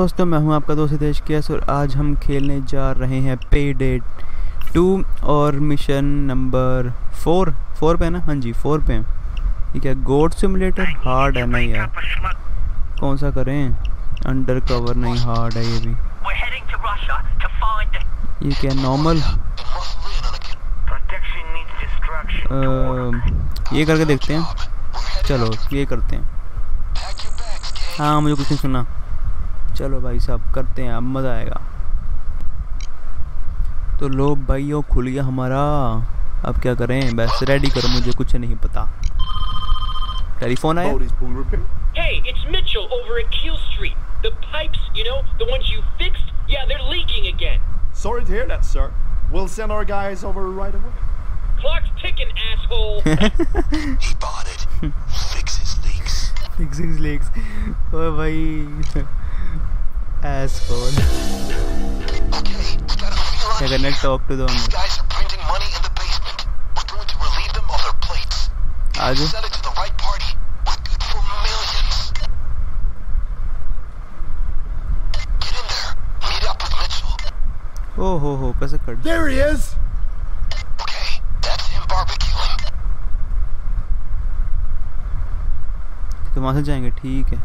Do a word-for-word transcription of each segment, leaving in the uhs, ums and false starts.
दोस्तों, मैं हूं आपका दोस्त हितेश केएस और आज हम खेलने जा रहे हैं पेडे टू और मिशन नंबर फोर फोर पे है ना। हाँ जी, फोर पे है। ठीक है, गोट सिमुलेटर हार्ड है ना यार, कौन सा करें? अंडर कवर नहीं, हार्ड है ये भी। ये क्या नॉर्मल? ये करके देखते हैं, चलो ये करते हैं। हाँ, मुझे कुछ नहीं सुना। चलो भाई साहब, करते हैं, अब मज़ा आएगा। तो लो भाई, वो खुल गया हमारा। अब क्या करें? बस रेडी करो, मुझे कुछ नहीं पता। टेलीफोन आया। Hey, it's Mitchell over at Keel Street. The pipes, you know, the ones you fixed, yeah, they're leaking again. Sorry to hear that, sir. We'll send our guys over right away. Clock's ticking, asshole. He bought it. Fixes leaks. Fixes leaks. Oh भाई, asshole. Okay, I gotta talk to them. These guys are printing money in the basement. We're going to relieve them of their plates. If we sell it to the right party, we're good for millions. Get in there. Meet up with Mitchell. Oh ho ho, kaise cut? There he is. तो वहाँ से जाएंगे, ठीक है,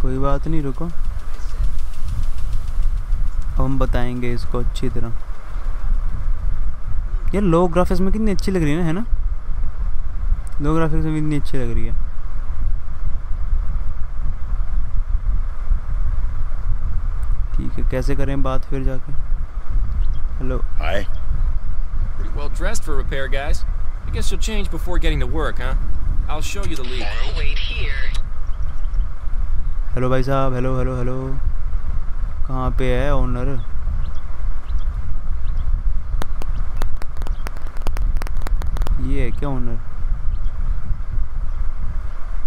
कोई बात नहीं। रुको, अब हम बताएंगे इसको अच्छी तरह। यार लो ग्राफिक्स में कितनी अच्छी लग रही है ना, है ना? लो ग्राफिक्स में कितनी अच्छी लग रही है। ठीक है, कैसे करें बात फिर जाके? Hello, hi, pretty well dressed for repair guys. I guess you'll change before getting to work, huh? I'll show you the leak. I'll wait here. Hello भाई साहब, हेलो हेलो हेलो, कहाँ पे है ओनर? ये है क्या ओनर?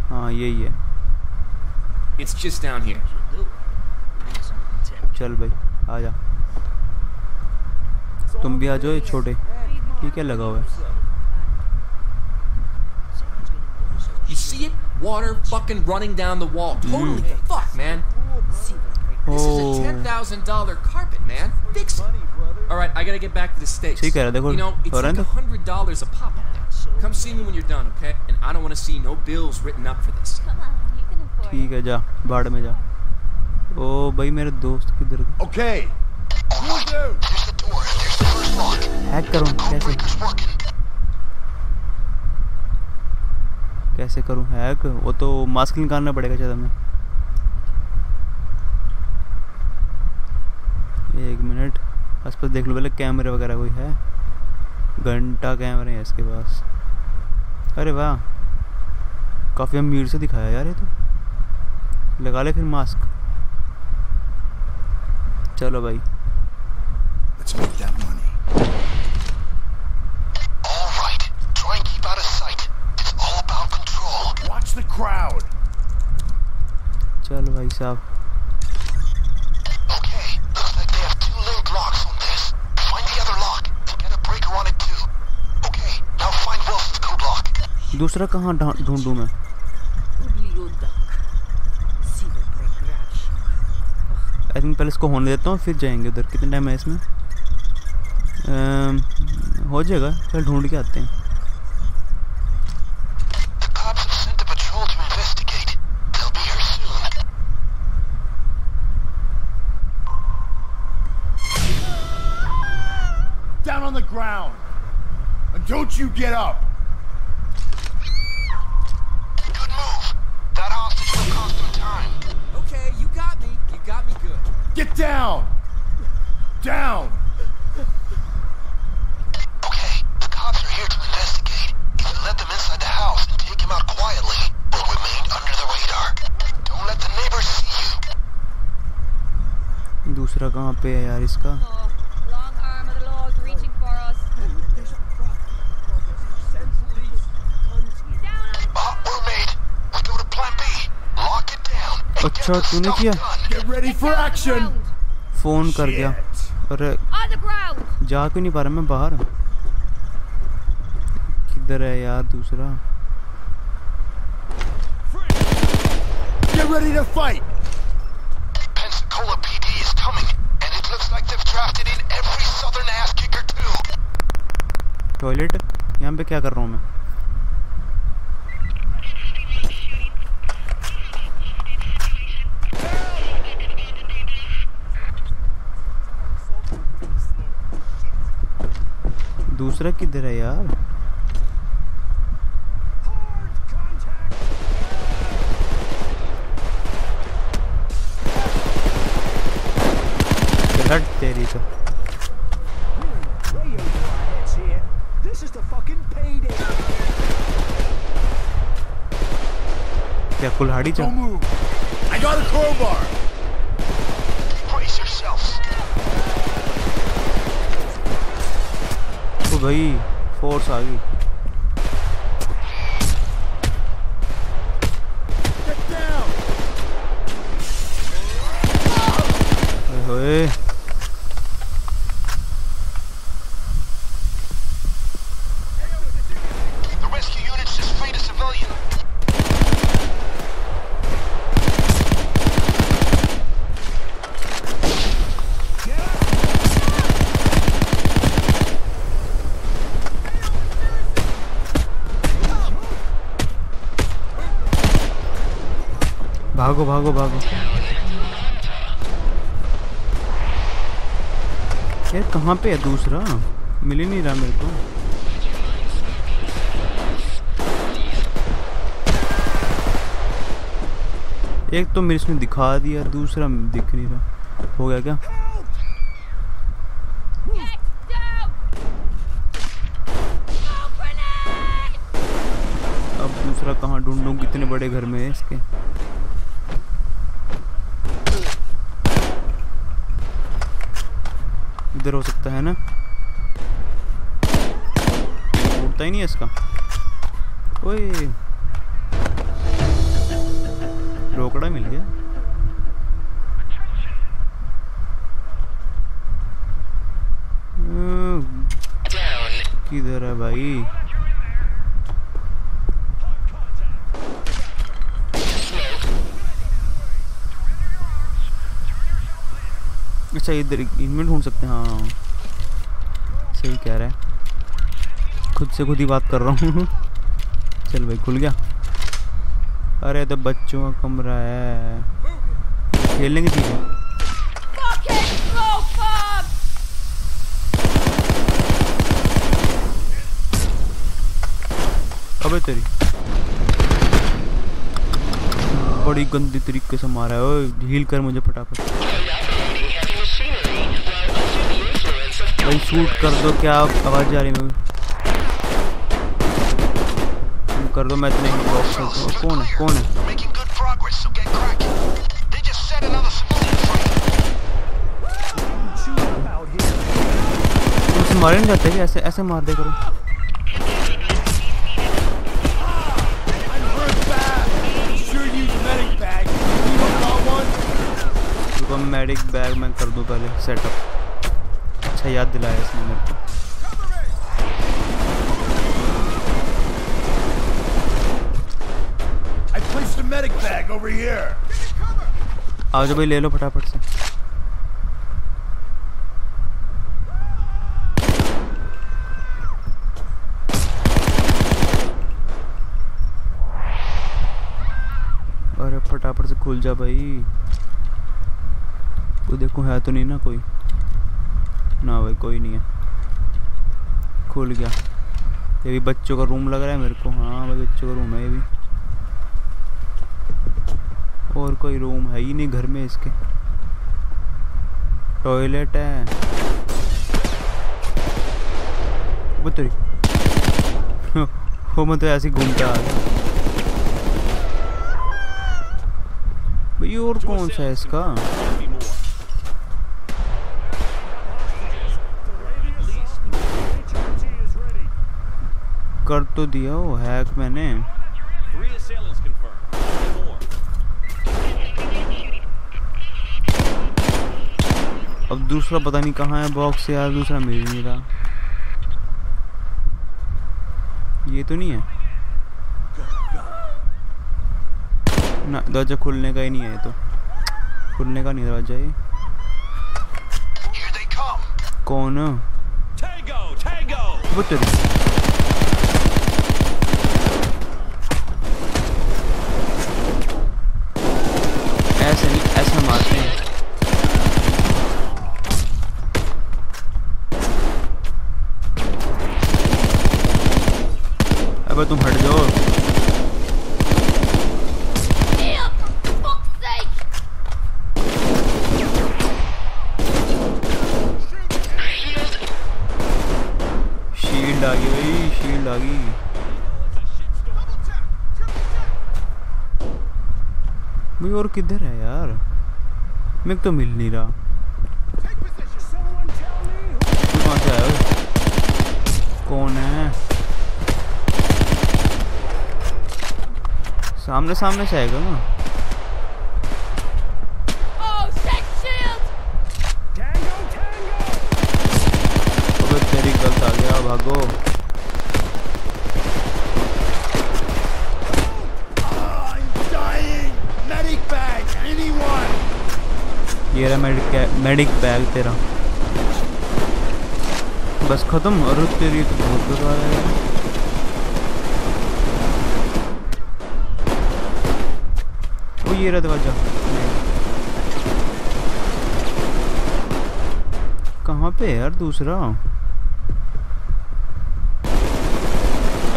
हाँ यही है। It's just down here. चल भाई आ जा, तुम भी आ जाओ। ये छोटे ये क्या लगा हुआ है? You see it? Water fucking running down the wall. Totally mm. fuck, man. This is a ten thousand dollar carpet, man. Fix it. All right, I got to get back to the States. You know, it's like one hundred dollars a pop up there. Come see me when you're done, okay? And I don't want to see no bills written up for this. Come on, you can afford it. ठीक है, जा बाड़ में जा। ओ भाई, मेरे दोस्त किधर? Okay. हैक करो कैसे? कैसे करूं हैक? वो तो मास्क निकालना पड़ेगा। चलो मैं एक मिनट आसपास देख लूँ पहले, कैमरे वगैरह कोई है? घंटा कैमरे है इसके पास। अरे वाह, काफ़ी अमीर से दिखाया यार ये तो। लगा ले फिर मास्क। चलो भाई, crowd. चलो भाई साहब, okay, looks like they have two lid locks on this. Find the other lock and get a breaker on it too. Okay, now find Wolf's code lock. दूसरा कहां ढूंढूं मैं? आई थिंक पहले इसको होने देता हूं, फिर जाएंगे उधर। कितना टाइम है इसमें? आ, हो जाएगा, पहले ढूंढ के आते हैं। Ground and don't you get up. Good move. That hostage will cost him time. Okay, you got me, you got me good. Get down, down. Okay, the cops are here to investigate. Either let them inside the house and take him out quietly, or remain under the radar. Don't let the neighbors see you. दूसरा कहाँ पे है यार इसका? अच्छा तूने किया? Phone कर गया। अरे जा क्यों नहीं पा रहा मैं बाहर? किधर है यार दूसरा? ready to fight! Pensacola P D is coming, and it looks like they've drafted in every southern ass kicker too. Toilet? यहाँ पे क्या कर रहा हूँ मैं? दूसरा किधर है यार? लड़ तेरी तो। क्या कुल्हाड़ी चल? I got a crowbar. Brace yourselves. भाई फोर्स आ गई। ओए भागो भागो भागो यार, कहाँ पे है दूसरा? मिल ही नहीं रहा मेरे को। एक तो मेरे इसमें दिखा दिया, दूसरा दिख नहीं रहा। हो गया क्या? अब दूसरा कहाँ ढूंढूं? कितने बड़े घर में है इसके। इधर हो सकता है ना? उड़ता ही नहीं है इसका। ओए रोकड़ा मिल गया। किधर है भाई? अच्छा इधर इनमें ढूंढ सकते हैं। हाँ सही कह रहा है, खुद से खुद ही बात कर रहा हूँ। चल भाई खुल गया। अरे तो बच्चों का कमरा है, खेल लेंगे ठीक है। अबे तेरी बड़ी गंदी तरीके से मारा है। ओए हील कर मुझे फटाफट भाई, शूट कर दो। क्या आवाज़ आ रही है? तुम कर दो, मैं इतने ही बॉक्स कर दूँ। कौन है कौन है? तुमसे मारे नहीं जाते क्या? ऐसे ऐसे मार दे करो। मेडिक बैग मैं कर दूँ पहले सेटअप। याद दिलाया इसने मेरे को। I placed a medic bag over here. आओ जो भाई ले लो फटाफट से। अरे फटाफट से खुल जा भाई। वो देखो है तो नहीं ना कोई? ना भाई कोई नहीं है। खुल गया। ये भी बच्चों का रूम लग रहा है मेरे को। हाँ भाई बच्चों का रूम है ये भी। और कोई रूम है ही नहीं घर में इसके। टॉयलेट है। बतरी हो मतलब ऐसे घूमता आ रहा भाई। और कौन सा है इसका? कर तो दिया वो हैक मैंने। अब दूसरा पता नहीं कहाँ है बॉक्स यार। दूसरा मिल नहीं रहा। ये तो नहीं है? ना दरवाजा खुलने का ही नहीं है, तो खुलने का नहीं दरवाजा ये कौन है? अबे तुम हट जाओ। शील्ड आ गई भाई, शील्ड आ गई। भाई और किधर है यार, मेरे को तो मिल नहीं रहा। कहाँ से आया हो? कौन है? सामने सामने से आएगा ना। अबे तेरी गलत आ गया, भागो। ये रहा मेडिक मेडिक बैग तेरा, बस खत्म। और तेरी तो बहुत बुरा है। ये रहा दरवाजा, कहाँ पे यार दूसरा?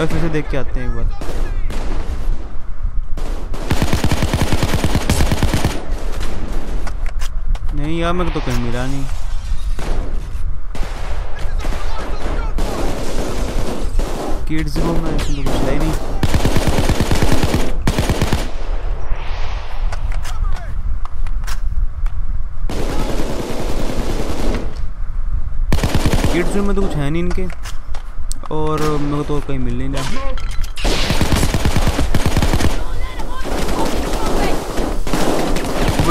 फिर से देख के आते हैं एक बार। नहीं यार मेरे को तो कहीं मिला नहीं। किड्स को मैं इसमें तो कुछ है नहीं। किड्स में तो कुछ है नहीं इनके, और मेरे को तो कहीं मिल नहीं रहा।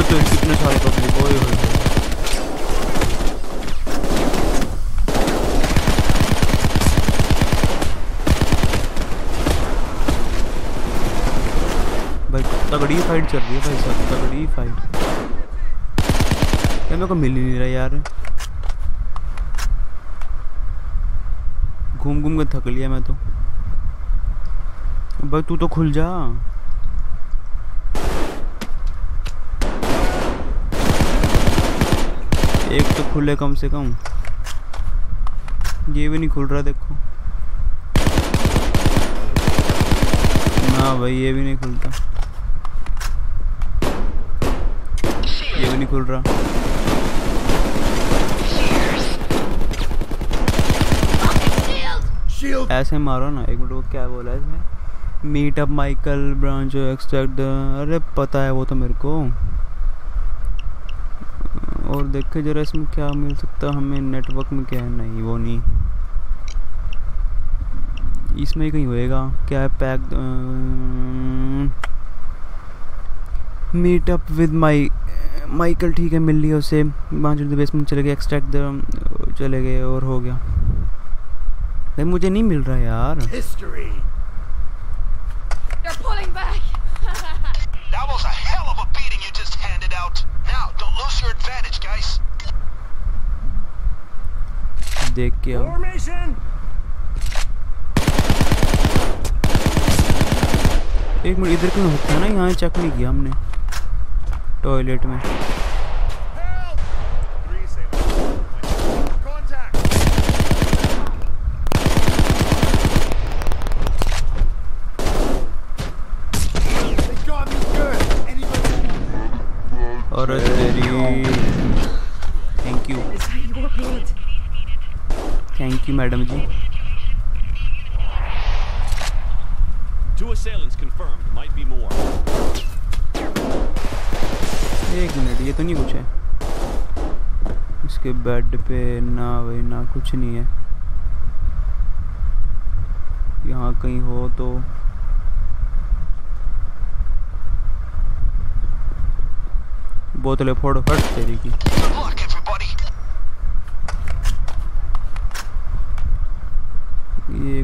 तो कितने सारे पब्लिक हो भाई, तगड़ी फाइट चल रही है भाई साहब, तगड़ी फाइट। यार मेरे को मिल ही नहीं रहा यार, घूम घूम के थक लिया मैं तो। भाई तू तो खुल जा। एक तो खुले कम से कम, ये भी नहीं खुल रहा। देखो ना भाई, ये भी नहीं खुलता, ये भी नहीं खुल रहा। ऐसे मारो ना। एक मिनट, वो क्या बोला है इसमें? Meet up Michael branch extract the. अरे पता है वो तो मेरे को। और देखे जरा इसमें क्या मिल सकता हमें। नेटवर्क में क्या है? नहीं वो नहीं, इसमें कहीं होएगा। क्या है? Pack meet up with my Michael. ठीक है मिल लिया उसे। ब्रांच ऑफ द बेसमेंट चले गए, एक्सट्रैक्ट द चले गए और हो गया। नहीं मुझे नहीं मिल रहा यार। देख के आओ। एक मिनट, इधर क्यों होता है ना? यहाँ चेक नहीं किया हमने टॉयलेट में। और thank you, thank you madam ji. एक मिनट, ये तो नहीं कुछ है इसके बेड पे? ना भाई ना, कुछ नहीं है। यहाँ कहीं हो तो बोतलें फोड़ो फट तेरी की। ये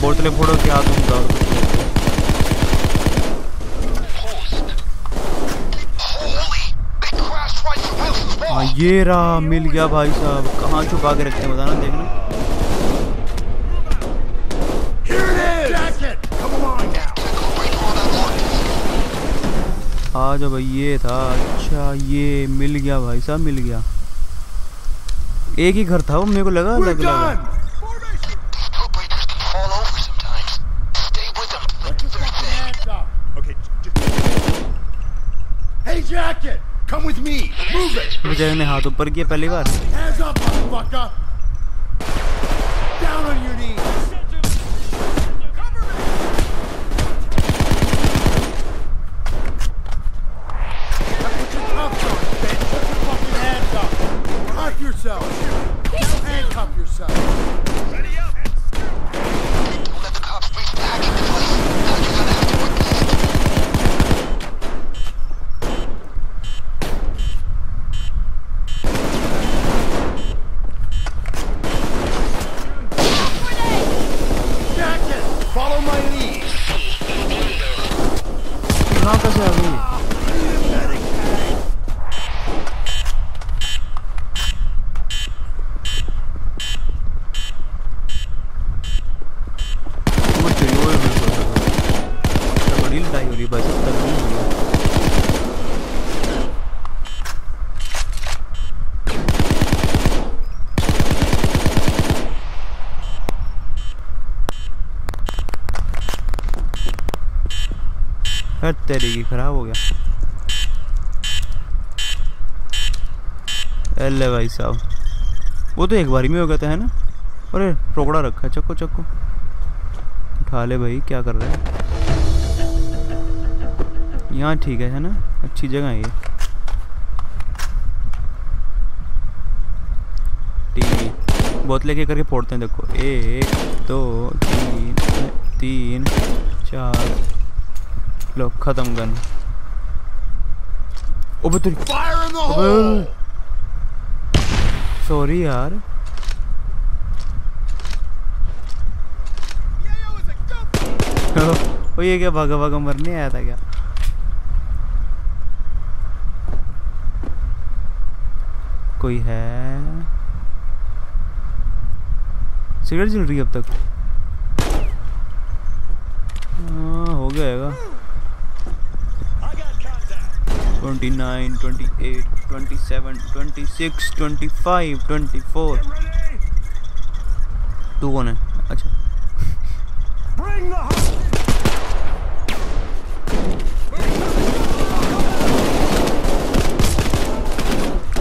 बोतलें फोड़ो क्या तुम दारू। हाँ ये रहा, मिल गया भाई साहब। कहाँ छुपा के रखते हैं बताना, देखना। हाँ जब ये था, अच्छा ये मिल गया भाई साहब, मिल गया। एक ही घर था वो, मेरे को लगा अलग लगा। Come with me. Move it. मुझे ने हाथ ऊपर किया पहली बार। Down on your knees. Handcuff yourself. Handcuff yourself. Ready up. Let the cops break the action place. तेरी खराब हो गया। अरे भाई साहब वो तो एक बारी में हो गया था है ना। अरे रोकड़ा रखा है, चक्को चक्को उठा ले भाई, क्या कर रहे हैं यहाँ? ठीक है है ना, अच्छी जगह है ये। ठीक, बोतल लेके करके फोड़ते हैं। देखो एक दो तीन तीन चार, लो खत्म गन। ओबे तेरी, सॉरी यार। ओ ये क्या भागा भागा मरने आया था क्या? कोई है? सिगरेट जल रही है अब तक। हाँ हो गया होगा। उनतीस, अट्ठाईस, छब्बीस, पच्चीस, चौबीस, तू कौन है? अच्छा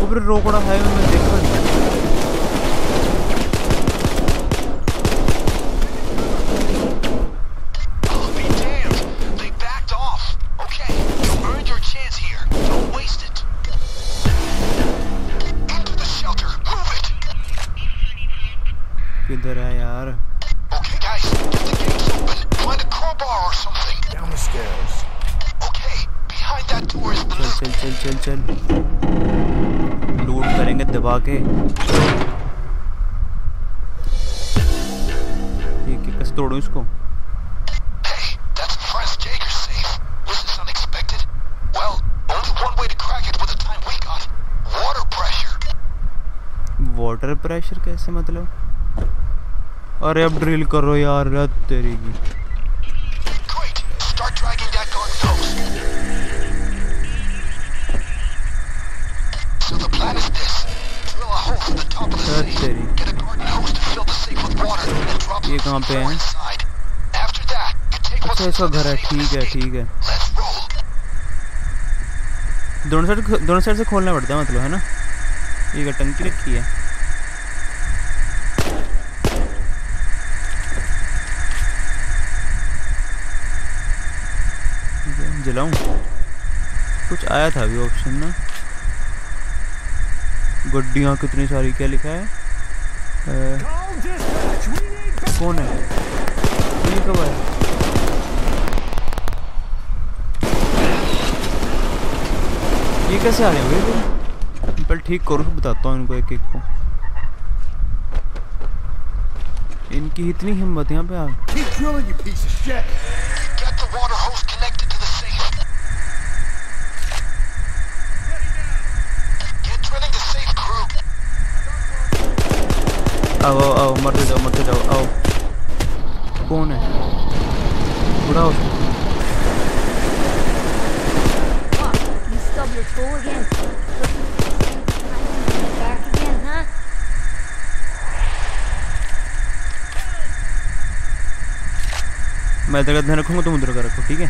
ऊपर रोकड़ा है, मैं देखा किधर है यार। Okay guys, get the gates open. Find a crowbar or something. Down the stairs. Okay, behind that door is the loot. चल चल चल चल लूट करेंगे दबा के। ठीक है, कैसे तोड़ूं इसको? Hey, that's the press Jager safe. Was this unexpected? Well, only one way to crack it with the time we got. Water pressure. Water pressure कैसे मतलब? अरे अब ड्रिल करो यार, रत तेरी की। ये कहाँ पे है? अच्छा इसका घर है, ठीक है ठीक है। दोनों साइड दोनों साइड से खोलना पड़ता है मतलब, है ना? ये टंकी रखी है। जलाऊं? कुछ आया था अभी ऑप्शन ना, गड्डियाँ कितनी सारी, क्या लिखा है ए, कौन है ये, कब आया? ये कैसे आ रहे हैं भाई? पहले ठीक करो, बताता हूँ इनको एक एक को। इनकी इतनी हिम्मत यहाँ पे आ। आओ आओ आओ, मरते जाओ मरते जाओ आओ। कौन है? बुरा हो Go again. Back again, huh? मैं तेरा ध्यान रखूंगा, तुम उधर का रखो, ठीक है?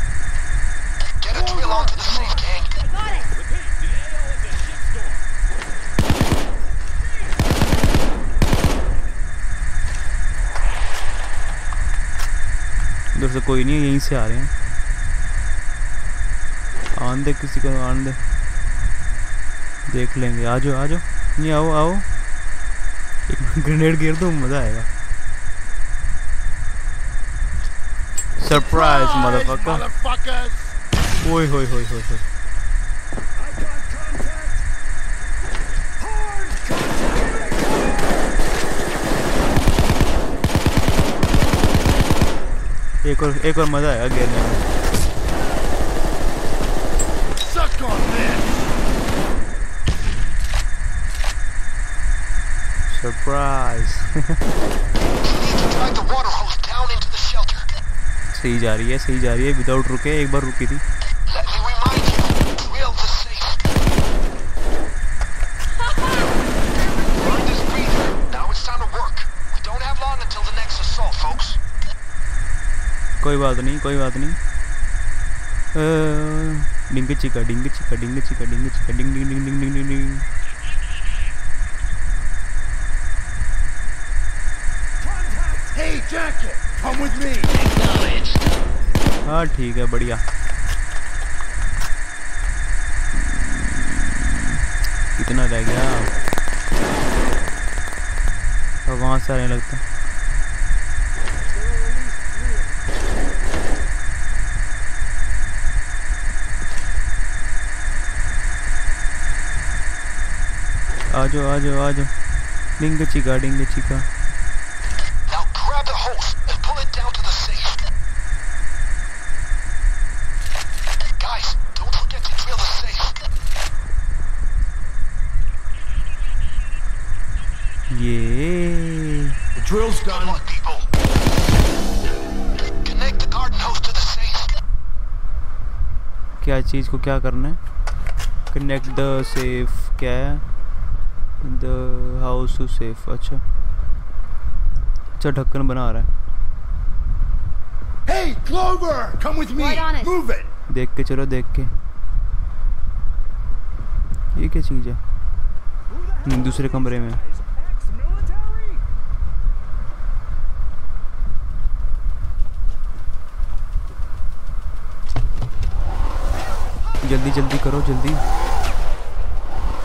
उधर से कोई नहीं है, यहीं से आ रहे हैं। आन दे किसी को, आन दे, देख लेंगे। आ जाओ आ जाओ, नहीं आओ आओ, एक ग्रेनेड गिर दो, मज़ा आएगा। Surprise motherfucker. ओए होए होए होए, एक और एक और मजा आया गेरने में। सरप्राइज। सही जा रही है सही जा रही है, विदाउट रुके। एक बार रुकी थी। कोई बात नहीं कोई बात नहीं। डिंग चिका डिंग चिका डिंग चिका डिंग चिका डिंग डिंग डिंग डिंग डिंग डिंग। Hey Jacket, come with me. हाँ ठीक है, बढ़िया। कितना रह गया? अब वहाँ से आने लगता है। आ जाओ आ जाओ आ जाओ। डिंग चिका डिंग चिका। ये क्या चीज को क्या करना है? Connect the safe. क्या है? The house to safe. अच्छा अच्छा, ढक्कन बना रहा है। Hey Clover, come with me. Move it. देख के चलो, देख के। ये क्या चीज है? दूसरे कमरे में। जल्दी जल्दी करो, जल्दी।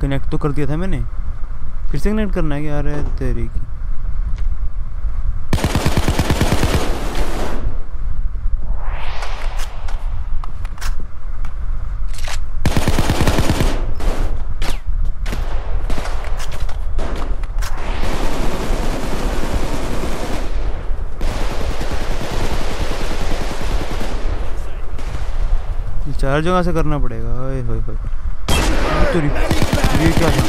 कनेक्ट तो कर दिया था मैंने, फिर से कनेक्ट करना है यार तेरी की। चार जगह से करना पड़ेगा। हाय हाय हाय तो ये क्या था?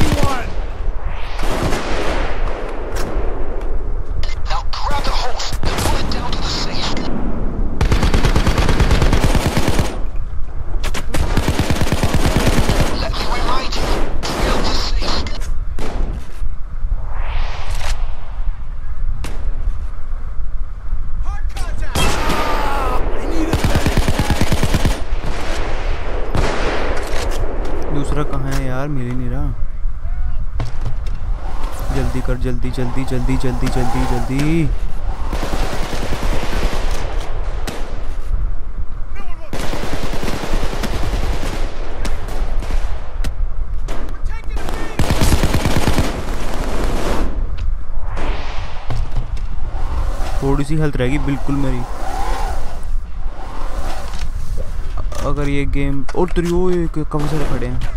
मिल ही नहीं रहा। जल्दी कर, जल्दी जल्दी जल्दी जल्दी जल्दी जल्दी थोड़ी सी हेल्थ रहेगी बिल्कुल मेरी। अगर ये गेम और त्रियो कम सारे खड़े हैं।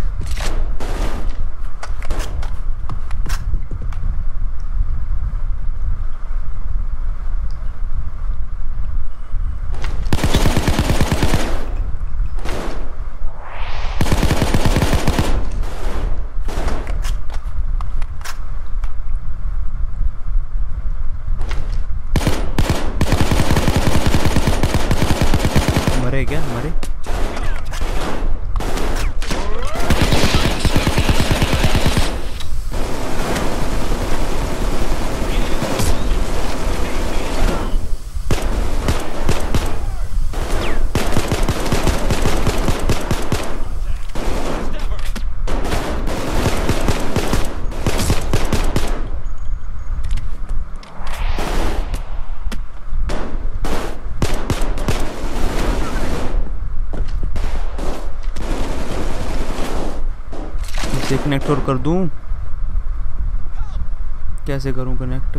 कनेक्ट और कर दूं, कैसे करूं कनेक्ट?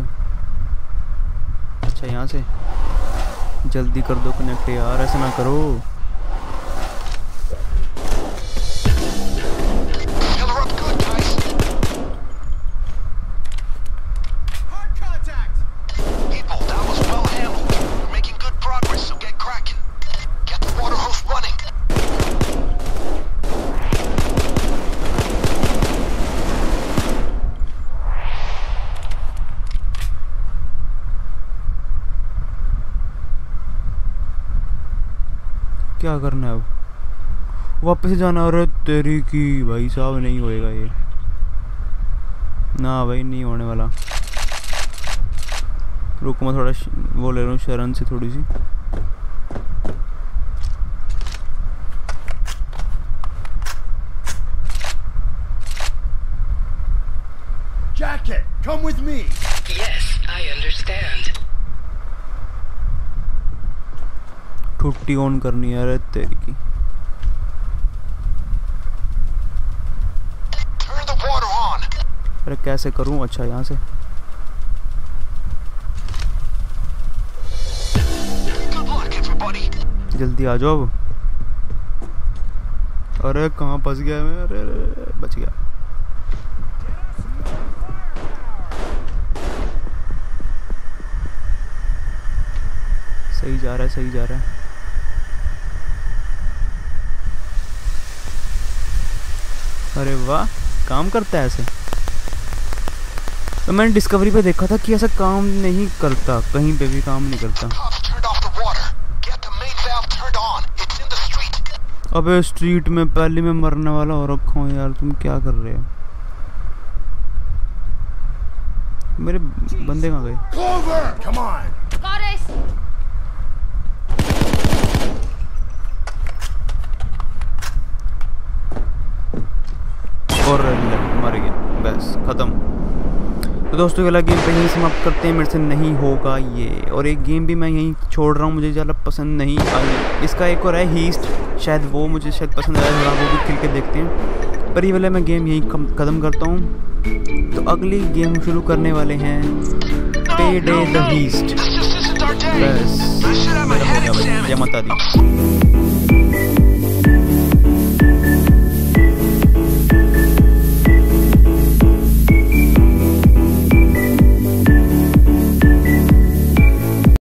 अच्छा यहाँ से जल्दी कर दो कनेक्ट यार, ऐसा ना करो। क्या करना है अब? वापस जाना। और तेरी की भाई साहब नहीं होएगा ये, ना भाई नहीं होने वाला। रुको मैं थोड़ा वो ले रहा हूँ शरण से थोड़ी सी। Jacket, come with me. Yes, I understand. छुट्टी ऑन करनी है तेरी की। अरे कैसे करूं? अच्छा यहाँ से जल्दी आ जाओ। अरे कहाँ फंस गया मैं? अरे, अरे, अरे बच गया। सही जा रहा है, सही जा रहा है। अरे वाह काम करता है ऐसे। तो मैंने डिस्कवरी पे देखा था कि ऐसा काम नहीं करता, कहीं पे भी काम नहीं करता। अबे स्ट्रीट में पहले मैं मरने वाला हो रखा हूँ यार, तुम क्या कर रहे हो? मेरे बंदे कहाँ गए? और मर गया, बस ख़त्म। तो दोस्तों अगला गेम पे यहीं समाप्त करते हैं, मेरे से नहीं होगा ये। और एक गेम भी मैं यहीं छोड़ रहा हूँ, मुझे ज़्यादा पसंद नहीं आई। इसका एक और है हीस्ट, शायद वो मुझे शायद पसंद आया, थोड़ा वो भी खेल के देखते हैं। पर ये वाला मैं गेम यहीं ख़त्म करता हूँ। तो अगली गेम शुरू करने वाले हैं पेडे द हीस्ट। बस जय माता दी।